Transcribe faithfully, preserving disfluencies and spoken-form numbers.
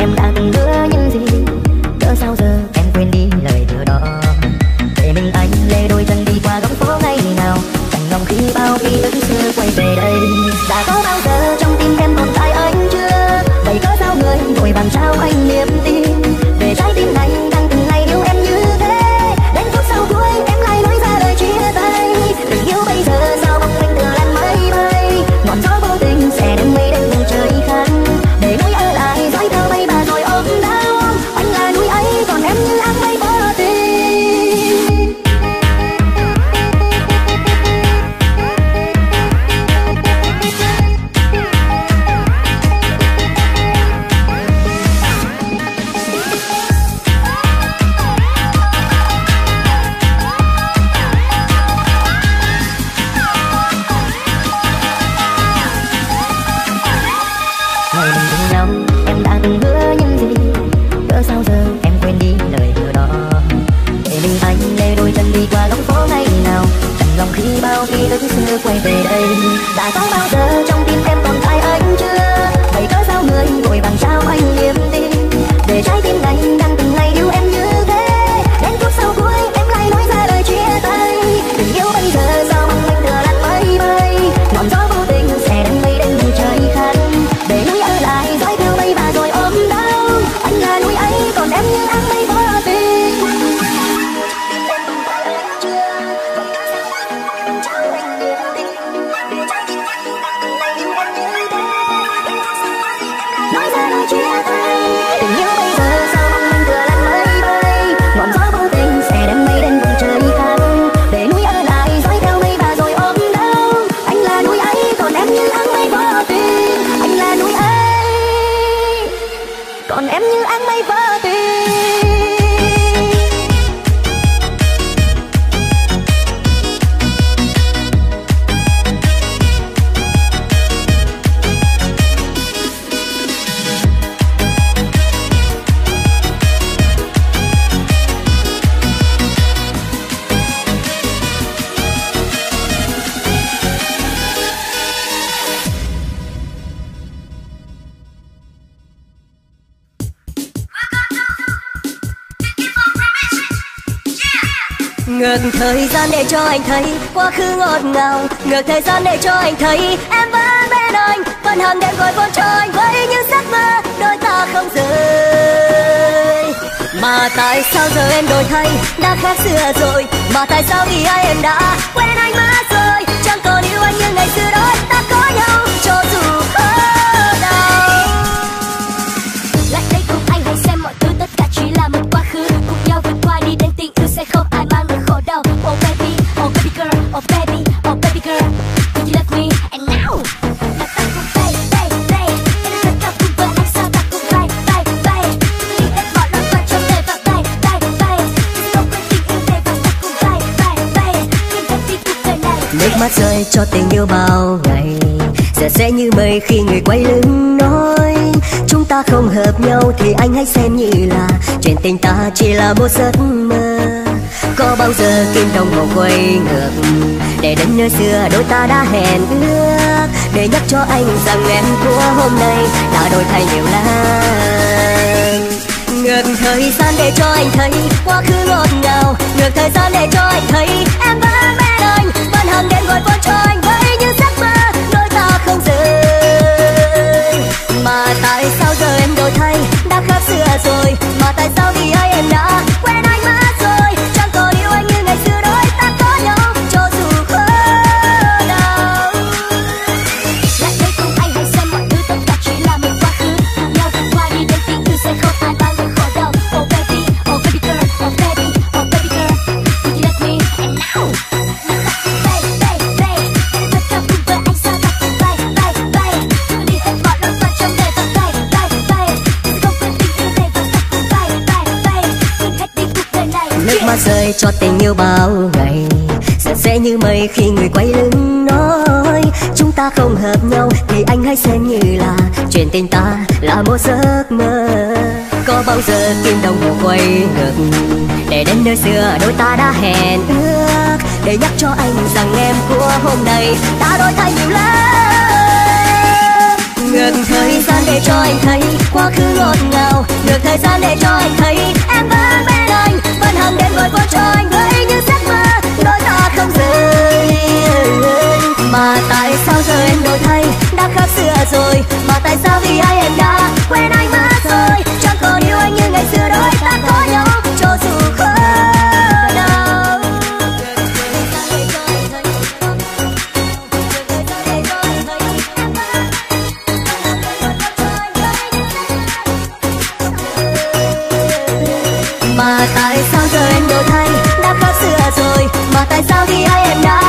em đã từng hứa những gì, cỡ sao giờ em quên đi lời thừa đó. Để mình anh lê đôi chân đi qua góc phố ngày nào, chẳng lòng khi bao ký ức xưa quay về đây. Đã có bao giờ trong tim em còn tại anh chưa? Vậy cỡ sao người vội vàng trao anh niềm tin về trái tim này đang từng ngày yêu em như thế. Đến phút sau cuối em lại nói ra lời chia tay. Tình yêu bây giờ sao bóng anh thừa lan mãi bay, ngọn gió vô tình sẽ đem mây đến vùng trời khăn. Để núi ở lại dõi theo bay bà rồi ôm đau. Anh là núi ấy còn em như áng mây vô tình. Quay về đây, đã có bao giờ trong tim em còn tại anh chưa? Vậy có sao người vội vàng trao anh niềm tin để trái tim này đang từng ngày yêu em như thế. Đến phút sau cuối em lại nói ra lời chia tay. Tình yêu bây giờ sao bằng anh thừa lăn mây bay, ngọn gió vô tình sẽ đem mây đến vùng trời khăn. Để núi ở lại dõi theo mây và rồi ôm đau. Anh là núi ấy còn em như áng mây vô tình. Ngược thời gian để cho anh thấy quá khứ ngọt ngào, ngược thời gian để cho anh thấy em vẫn bên anh, vẫn hằng đêm gọi vốn cho anh với những giấc mơ đôi ta không rời. Mà tại sao giờ em đổi thay đã khác xưa rồi, mà tại sao vì ai em đã quên anh mất rồi, chẳng còn yêu anh như ngày xưa đó ta có nhau cho dù khó đau. Lại đây cùng anh hãy xem mọi thứ tất cả chỉ là một quá khứ, cùng nhau vượt qua đi đến tình yêu sẽ không ai mang nỗi khổ đau. Oh baby, oh baby girl, oh baby, oh baby girl, would you love me and now? Đặt tay cùng bay, bay, bay, em đã đặt tay cùng với anh sao ta cùng bay, bay, bay. Đi đến mọi lúc và trong đời và bay, bay, bay. Đừng không quên tình yêu này và ta cùng bay, bay, bay. Quên hết đi cuộc đời này. Nước mắt rơi cho tình yêu bao ngày, giờ sẽ như mây khi người quay lưng nói. Chúng ta không hợp nhau thì anh hãy xem như là chuyện tình ta chỉ là một giấc mơ. Có bao giờ kim đồng hồ quay ngược để đến nơi xưa đôi ta đã hẹn ước, để nhắc cho anh rằng em của hôm nay đã đổi thay nhiều lắm. Ngược thời gian để cho anh thấy quá khứ ngọt ngào, ngược thời gian để cho anh thấy em vẫn bên anh, vẫn hằng đêm gọi vốn cho anh với những giấc mơ đôi ta không rời. Mà tại sao giờ em đổi thay đã khác xưa rồi, mà tại sao vì ai em đã quên anh mất rồi, chẳng còn yêu anh như ngày xưa đôi ta có nhau cho dù khó đau. Lại đây cùng anh hãy xem mọi thứ tất cả chỉ là một quá khứ, cùng nhau vượt qua đi đến tình yêu sẽ không ai bao giờ khổ đau. Oh baby, oh baby girl, oh baby, oh baby girl, would you love me and now? Mắt rơi cho tình yêu bao ngày, giờ sẽ như mây khi người quay lưng nói. Chúng ta không hợp nhau thì anh hãy xem như là chuyện tình ta là một giấc mơ. có bao giờ kim đồng quay ngược, để đến nơi xưa đôi ta đã hẹn ước, để nhắc cho anh rằng em của hôm nay đã đổi thay nhiều lắm. Ngược thời gian để cho anh thấy quá khứ ngọt ngào, ngược thời gian để cho anh thấy em vẫn bên anh, vẫn hằng đêm gọi cho anh với những giấc mơ đôi ta không rời. Mà tại sao giờ em đổi thay đã khác xưa rồi, mà tại sao vì ai em đã quên anh mất rồi, chẳng còn yêu anh như ngày xưa đôi ta có nhau cho dù khó đau. Mà tại sao giờ em đổi thay đã khác xưa rồi, mà tại sao vì ai em đã